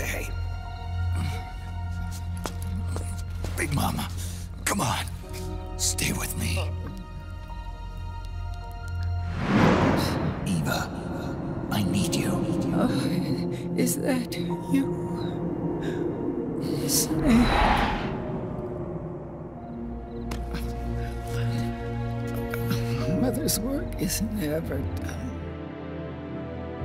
okay. Big Mama, come on. Stay with me. Eva, I need you. Is that you? Snake? Mother's work is never done.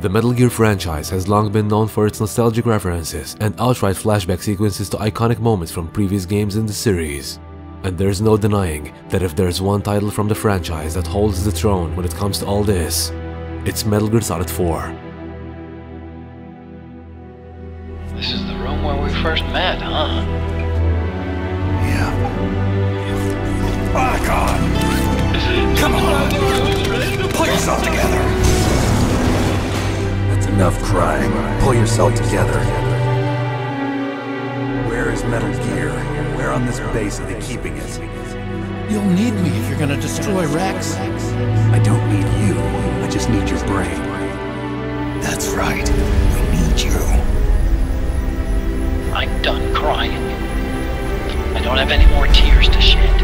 The Metal Gear franchise has long been known for its nostalgic references and outright flashback sequences to iconic moments from previous games in the series. And there's no denying that if there's one title from the franchise that holds the throne when it comes to all this, it's Metal Gear Solid 4. This is the room where we first met, huh? Yeah. Otacon! Come on! Pull yourself together! That's enough crying. Pull yourself together. Where is Metal Gear? Where on this base are they keeping it? You'll need me if you're gonna destroy Rex. I don't need you. I just need your brain. That's right. We need you. I'm done crying. I don't have any more tears to shed.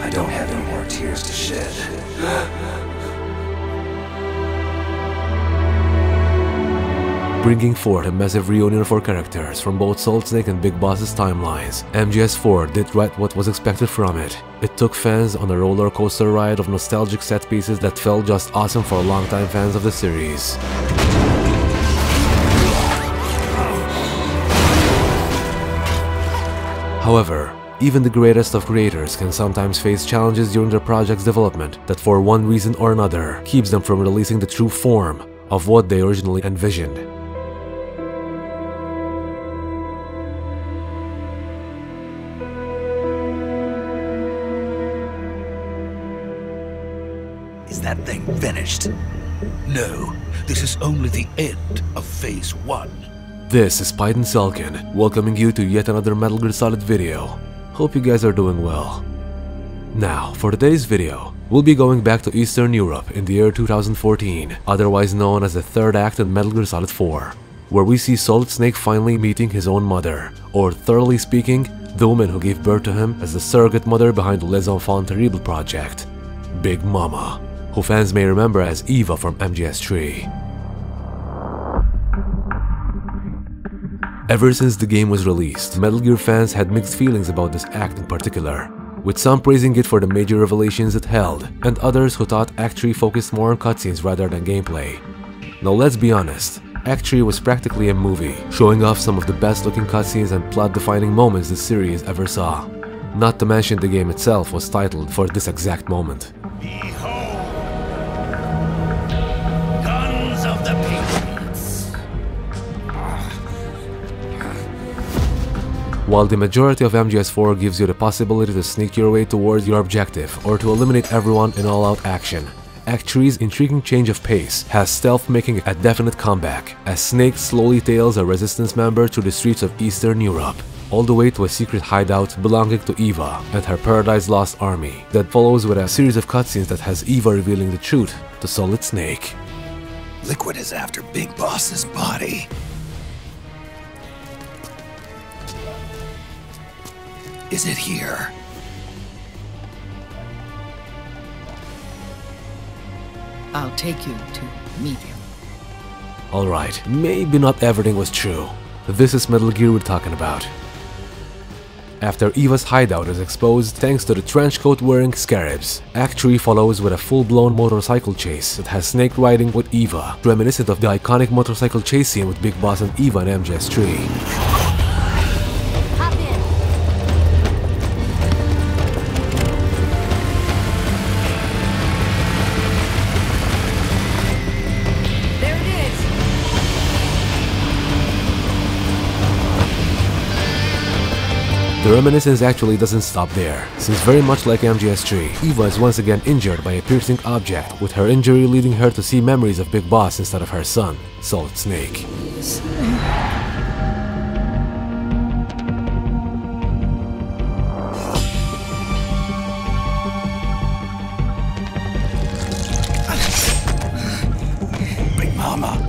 I don't have any more tears to shed. Bringing forth a massive reunion for characters from both Solid Snake and Big Boss's timelines, MGS4 did right what was expected from it. It took fans on a roller coaster ride of nostalgic set pieces that felt just awesome for longtime fans of the series. However, even the greatest of creators can sometimes face challenges during their project's development that for one reason or another keeps them from releasing the true form of what they originally envisioned. Is that thing finished? No, this is only the end of phase one. This is PythonSelkan, welcoming you to yet another Metal Gear Solid video. Hope you guys are doing well. Now, for today's video, we'll be going back to Eastern Europe in the year 2014, otherwise known as the third act in Metal Gear Solid 4, where we see Solid Snake finally meeting his own mother, or thoroughly speaking, the woman who gave birth to him as the surrogate mother behind the Les Enfants Terribles project, Big Mama, who fans may remember as Eva from MGS3. Ever since the game was released, Metal Gear fans had mixed feelings about this act in particular, with some praising it for the major revelations it held, and others who thought Act 3 focused more on cutscenes rather than gameplay. Now let's be honest, Act 3 was practically a movie, showing off some of the best looking cutscenes and plot-defining moments the series ever saw. Not to mention the game itself was titled for this exact moment. Behold! Guns of the Patriots! While the majority of MGS4 gives you the possibility to sneak your way towards your objective or to eliminate everyone in all-out action, Act 3's intriguing change of pace has stealth making a definite comeback, as Snake slowly tails a resistance member through the streets of Eastern Europe, all the way to a secret hideout belonging to Eva and her Paradise Lost army, that follows with a series of cutscenes that has Eva revealing the truth to Solid Snake. Liquid is after Big Boss's body. Is it here? I'll take you to meet him. Alright, maybe not everything was true. This is Metal Gear we're talking about. After Eva's hideout is exposed thanks to the trench coat wearing Scarabs, Act 3 follows with a full-blown motorcycle chase that has Snake riding with Eva, reminiscent of the iconic motorcycle chase scene with Big Boss and Eva in MGS3. The reminiscence actually doesn't stop there, since very much like MGS3, Eva is once again injured by a piercing object, with her injury leading her to see memories of Big Boss instead of her son, Solid Snake. Big Mama,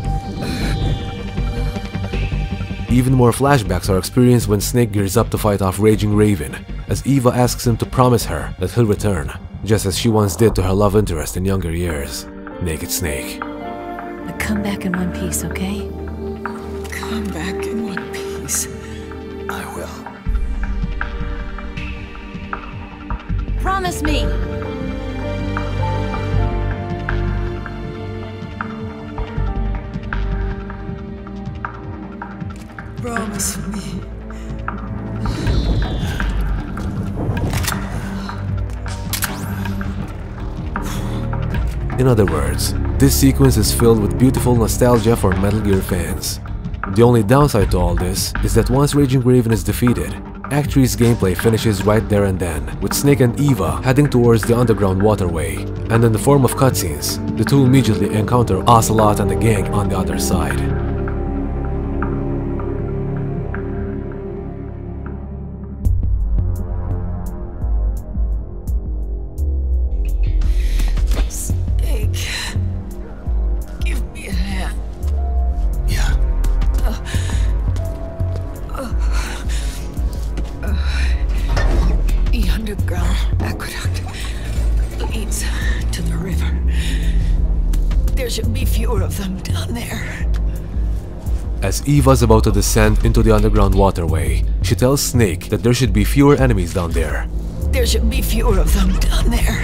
Even more flashbacks are experienced when Snake gears up to fight off Raging Raven, as Eva asks him to promise her that he'll return, just as she once did to her love interest in younger years, Naked Snake. Now come back in one piece, okay? Come back in one piece. I will. Promise me! Promise me. In other words, this sequence is filled with beautiful nostalgia for Metal Gear fans. The only downside to all this is that once Raging Raven is defeated, Act 3's gameplay finishes right there and then, with Snake and Eva heading towards the underground waterway, and in the form of cutscenes, the two immediately encounter Ocelot and the gang on the other side. As Eva's about to descend into the underground waterway, she tells Snake that there should be fewer enemies down there. There should be fewer of them down there.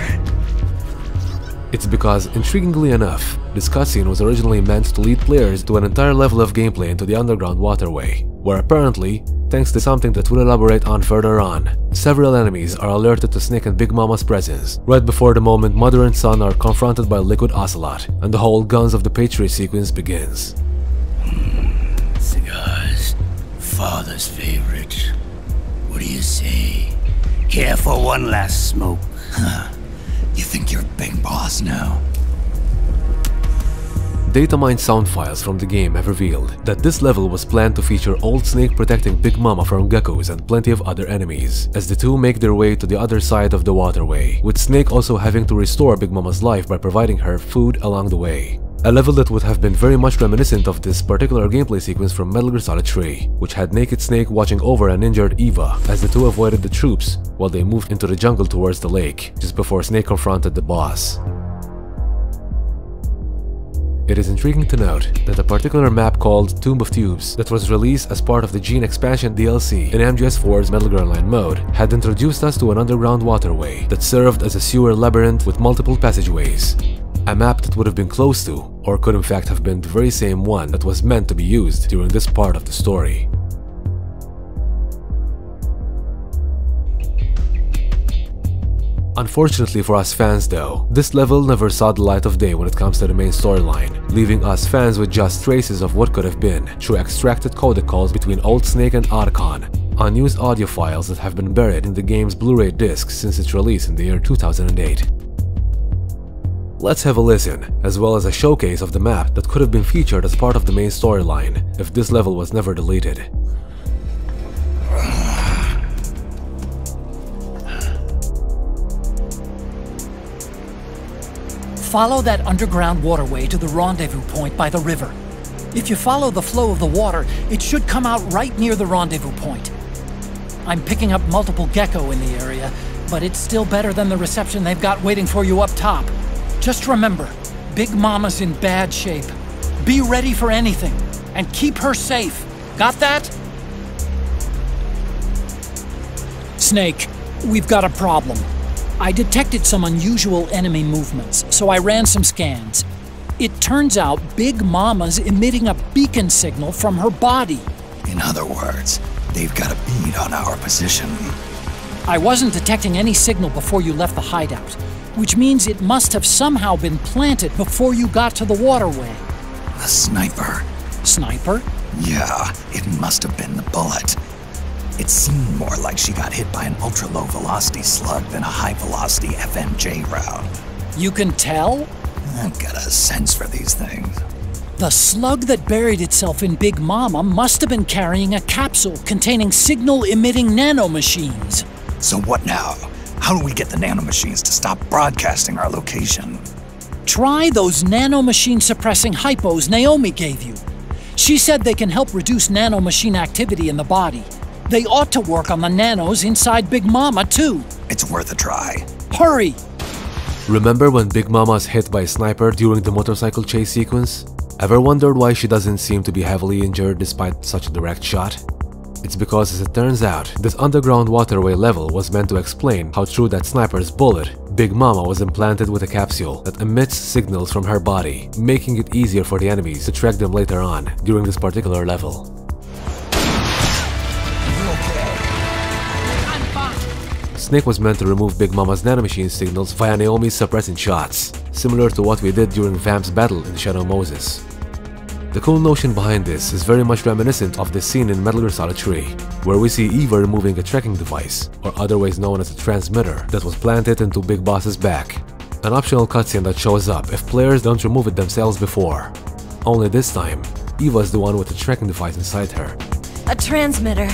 It's because, intriguingly enough, this cutscene was originally meant to lead players to an entire level of gameplay into the underground waterway, where apparently, thanks to something that we'll elaborate on further on, several enemies are alerted to Snake and Big Mama's presence, right before the moment mother and son are confronted by Liquid Ocelot, and the whole Guns of the Patriots sequence begins. Cigars, father's favorite. What do you say? Care for one last smoke? Huh. You think you're Big Boss now? Data mined sound files from the game have revealed that this level was planned to feature Old Snake protecting Big Mama from geckos and plenty of other enemies, as the two make their way to the other side of the waterway, with Snake also having to restore Big Mama's life by providing her food along the way. A level that would have been very much reminiscent of this particular gameplay sequence from Metal Gear Solid 3, which had Naked Snake watching over an injured Eva as the two avoided the troops while they moved into the jungle towards the lake, just before Snake confronted the boss. It is intriguing to note that a particular map called Tomb of Tubes that was released as part of the Gene Expansion DLC in MGS4's Metal Gear Online mode had introduced us to an underground waterway that served as a sewer labyrinth with multiple passageways. A map that would have been close to, or could in fact have been the very same one that was meant to be used during this part of the story. Unfortunately for us fans though, this level never saw the light of day when it comes to the main storyline, leaving us fans with just traces of what could have been through extracted codec calls between Old Snake and Otacon, unused audio files that have been buried in the game's Blu-ray disc since its release in the year 2008. Let's have a listen, as well as a showcase of the map that could have been featured as part of the main storyline if this level was never deleted. Follow that underground waterway to the rendezvous point by the river. If you follow the flow of the water, it should come out right near the rendezvous point. I'm picking up multiple gecko in the area, but it's still better than the reception they've got waiting for you up top. Just remember, Big Mama's in bad shape. Be ready for anything, and keep her safe. Got that? Snake, we've got a problem. I detected some unusual enemy movements, so I ran some scans. It turns out Big Mama's emitting a beacon signal from her body. In other words, they've got a bead on our position. I wasn't detecting any signal before you left the hideout, which means it must have somehow been planted before you got to the waterway. The sniper. Sniper? Yeah, it must have been the bullet. It seemed more like she got hit by an ultra-low velocity slug than a high-velocity FMJ round. You can tell? I've got a sense for these things. The slug that buried itself in Big Mama must have been carrying a capsule containing signal-emitting nanomachines. So what now? How do we get the nanomachines to stop broadcasting our location? Try those nanomachine-suppressing hypos Naomi gave you. She said they can help reduce nanomachine activity in the body. They ought to work on the nanos inside Big Mama, too. It's worth a try. Hurry! Remember when Big Mama's hit by a sniper during the motorcycle chase sequence? Ever wondered why she doesn't seem to be heavily injured despite such a direct shot? It's because, as it turns out, this underground waterway level was meant to explain how through that sniper's bullet, Big Mama was implanted with a capsule that emits signals from her body, making it easier for the enemies to track them later on during this particular level. Snake was meant to remove Big Mama's nanomachine signals via Naomi's suppressant shots, similar to what we did during Vamp's battle in Shadow Moses. The cool notion behind this is very much reminiscent of the scene in Metal Gear Solid 3, where we see Eva removing a tracking device, or otherwise known as a transmitter, that was planted into Big Boss's back, an optional cutscene that shows up if players don't remove it themselves before. Only this time, Eva's the one with the tracking device inside her. A transmitter.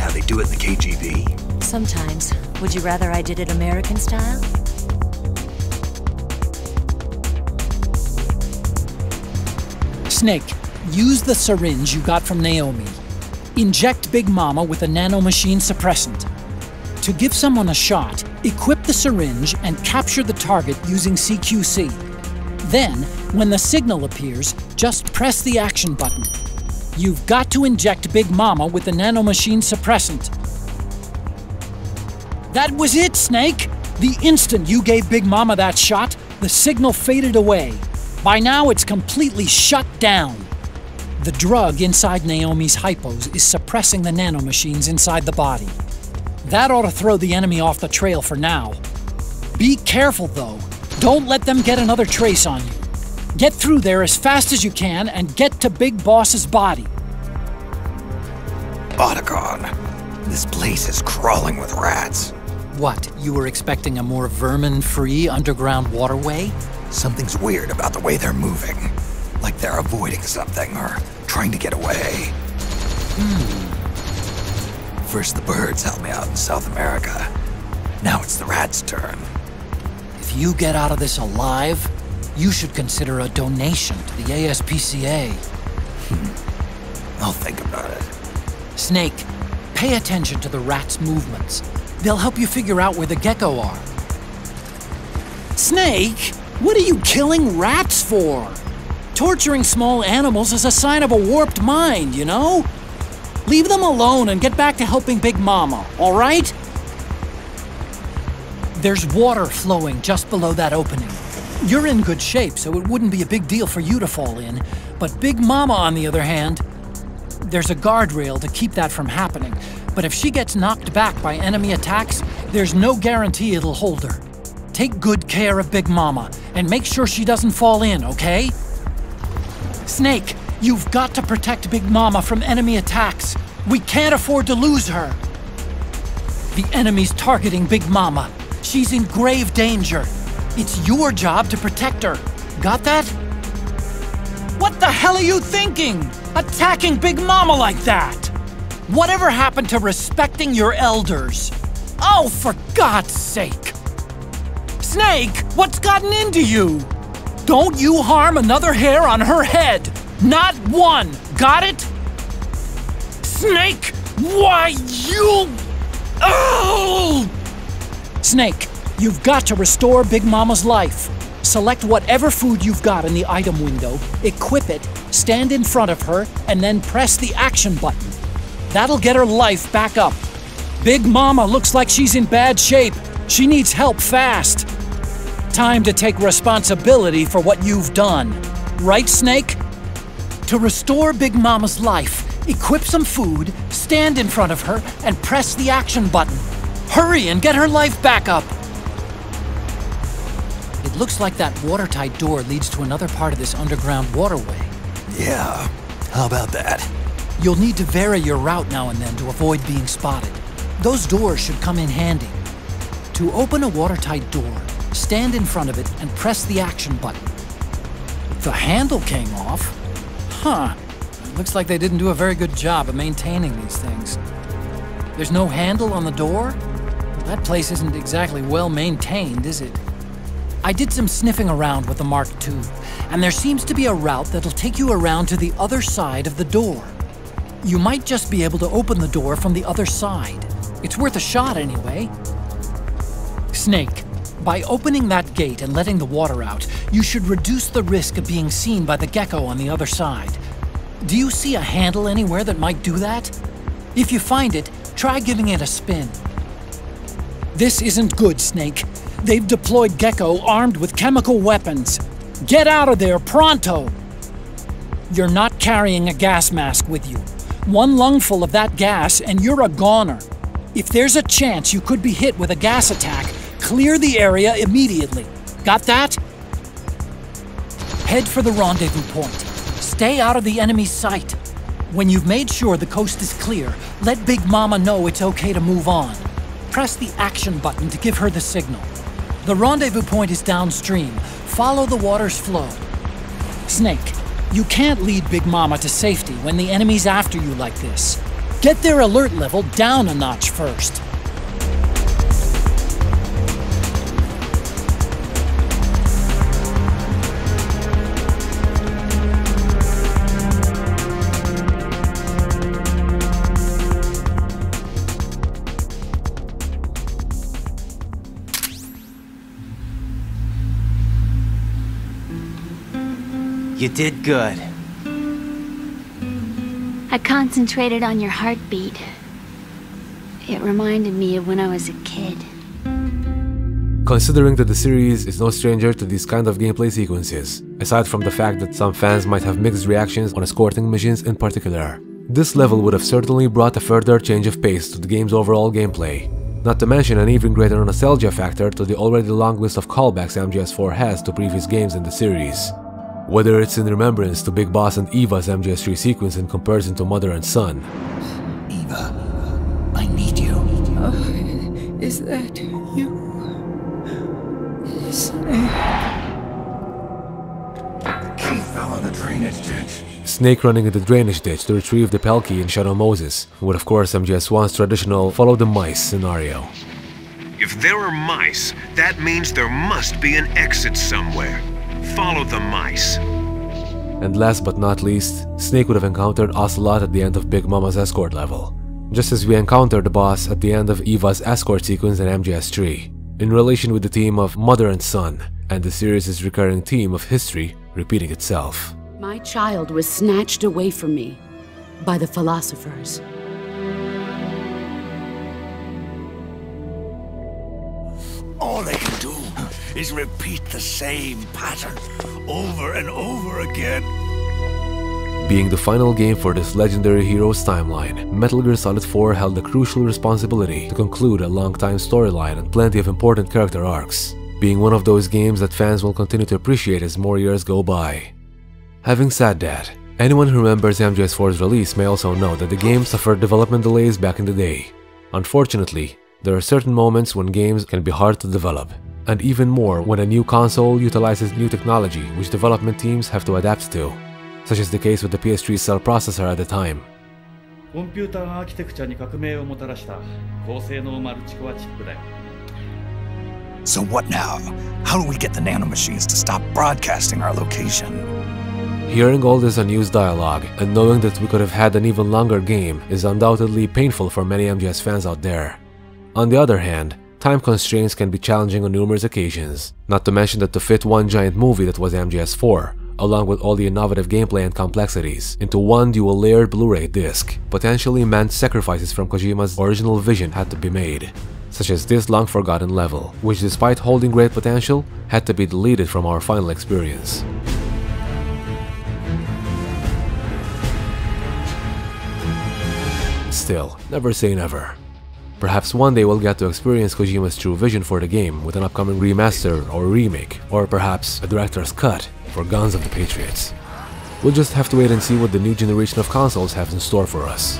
How they do it in the KGB? Sometimes. Would you rather I did it American style? Snake, use the syringe you got from Naomi. Inject Big Mama with a nanomachine suppressant. To give someone a shot, equip the syringe and capture the target using CQC. Then, when the signal appears, just press the action button. You've got to inject Big Mama with the nanomachine suppressant. That was it, Snake! The instant you gave Big Mama that shot, the signal faded away. By now, it's completely shut down. The drug inside Naomi's hypos is suppressing the nanomachines inside the body. That ought to throw the enemy off the trail for now. Be careful, though. Don't let them get another trace on you. Get through there as fast as you can and get to Big Boss's body. Otacon, this place is crawling with rats. What, you were expecting a more vermin-free underground waterway? Something's weird about the way they're moving. Like they're avoiding something or trying to get away. First the birds helped me out in South America. Now it's the rats' turn. If you get out of this alive, you should consider a donation to the ASPCA. I'll think about it. Snake, pay attention to the rat's movements. They'll help you figure out where the gecko are. Snake, what are you killing rats for? Torturing small animals is a sign of a warped mind, you know? Leave them alone and get back to helping Big Mama, all right? There's water flowing just below that opening. You're in good shape, so it wouldn't be a big deal for you to fall in. But Big Mama, on the other hand, there's a guardrail to keep that from happening. But if she gets knocked back by enemy attacks, there's no guarantee it'll hold her. Take good care of Big Mama, and make sure she doesn't fall in, okay? Snake, you've got to protect Big Mama from enemy attacks. We can't afford to lose her. The enemy's targeting Big Mama. She's in grave danger. It's your job to protect her. Got that? What the hell are you thinking? Attacking Big Mama like that? Whatever happened to respecting your elders? Oh, for God's sake! Snake, what's gotten into you? Don't you harm another hair on her head. Not one. Got it? Snake, why you... Oh! Snake. You've got to restore Big Mama's life. Select whatever food you've got in the item window, equip it, stand in front of her, and then press the action button. That'll get her life back up. Big Mama looks like she's in bad shape. She needs help fast. Time to take responsibility for what you've done. Right, Snake? To restore Big Mama's life, equip some food, stand in front of her, and press the action button. Hurry and get her life back up. Looks like that watertight door leads to another part of this underground waterway. Yeah, how about that? You'll need to vary your route now and then to avoid being spotted. Those doors should come in handy. To open a watertight door, stand in front of it and press the action button. The handle came off? Huh. Looks like they didn't do a very good job of maintaining these things. There's no handle on the door? That place isn't exactly well maintained, is it? I did some sniffing around with the Mark II, and there seems to be a route that'll take you around to the other side of the door. You might just be able to open the door from the other side. It's worth a shot anyway. Snake, by opening that gate and letting the water out, you should reduce the risk of being seen by the gecko on the other side. Do you see a handle anywhere that might do that? If you find it, try giving it a spin. This isn't good, Snake. They've deployed Gecko armed with chemical weapons. Get out of there, pronto! You're not carrying a gas mask with you. One lungful of that gas and you're a goner. If there's a chance you could be hit with a gas attack, clear the area immediately. Got that? Head for the rendezvous point. Stay out of the enemy's sight. When you've made sure the coast is clear, let Big Mama know it's okay to move on. Press the action button to give her the signal. The rendezvous point is downstream. Follow the water's flow. Snake, you can't lead Big Mama to safety when the enemy's after you like this. Get their alert level down a notch first. You did good. I concentrated on your heartbeat. It reminded me of when I was a kid. Considering that the series is no stranger to these kind of gameplay sequences, aside from the fact that some fans might have mixed reactions on escorting missions in particular, this level would have certainly brought a further change of pace to the game's overall gameplay. Not to mention an even greater nostalgia factor to the already long list of callbacks MGS4 has to previous games in the series. Whether it's in remembrance to Big Boss and Eva's MGS3 sequence in comparison to Mother and Son. Eva, I need you. Is that you? Snake? Key fell in the drainage ditch. Snake running in the drainage ditch to retrieve the Pelkey in Shadow Moses, with of course MGS1's traditional follow the mice scenario. If there are mice, that means there must be an exit somewhere. Follow the mice. And last but not least, Snake would have encountered Ocelot at the end of Big Mama's escort level, just as we encountered the boss at the end of Eva's escort sequence in MGS3, in relation with the theme of Mother and Son, and the series' recurring theme of history repeating itself. My child was snatched away from me by the philosophers. All they can do is repeat the same pattern over and over again. Being the final game for this legendary hero's timeline, Metal Gear Solid 4 held a crucial responsibility to conclude a long-time storyline and plenty of important character arcs, being one of those games that fans will continue to appreciate as more years go by. Having said that, anyone who remembers MGS4's release may also know that the game suffered development delays back in the day. Unfortunately, there are certain moments when games can be hard to develop, and even more when a new console utilizes new technology which development teams have to adapt to, such is the case with the PS3 cell processor at the time. So what now? How do we get the nanomachines to stop broadcasting our location? Hearing all this unused dialogue and knowing that we could have had an even longer game is undoubtedly painful for many MGS fans out there. On the other hand, time constraints can be challenging on numerous occasions, not to mention that to fit one giant movie that was MGS4, along with all the innovative gameplay and complexities, into one dual-layered Blu-ray disc, potentially meant sacrifices from Kojima's original vision had to be made, such as this long-forgotten level, which despite holding great potential, had to be deleted from our final experience. Still, never say never. Perhaps one day we'll get to experience Kojima's true vision for the game with an upcoming remaster or remake, or perhaps a director's cut for Guns of the Patriots. We'll just have to wait and see what the new generation of consoles has in store for us.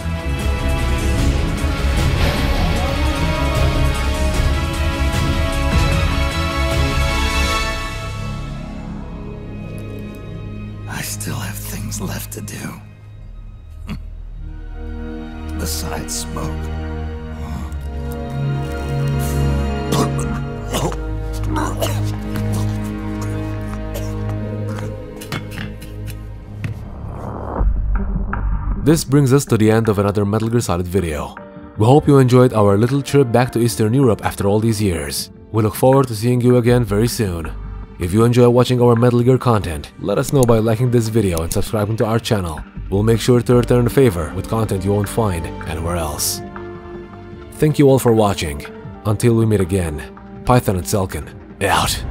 I still have things left to do. Besides smoke. This brings us to the end of another Metal Gear Solid video. We hope you enjoyed our little trip back to Eastern Europe after all these years. We look forward to seeing you again very soon. If you enjoy watching our Metal Gear content, let us know by liking this video and subscribing to our channel. We'll make sure to return the favor with content you won't find anywhere else. Thank you all for watching. Until we meet again, PythonSelkan out.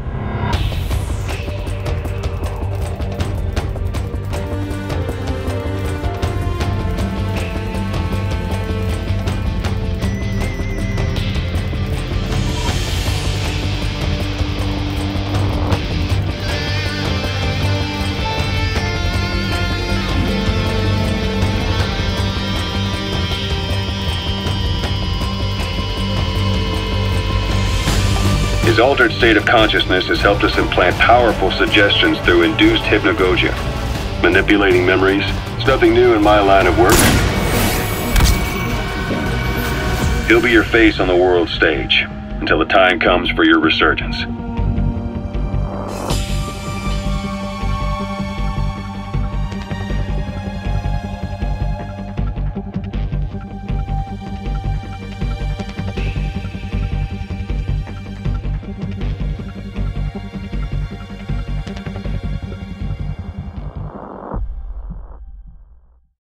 His altered state of consciousness has helped us implant powerful suggestions through induced hypnagogia. Manipulating memories, it's nothing new in my line of work. He'll be your face on the world stage until the time comes for your resurgence.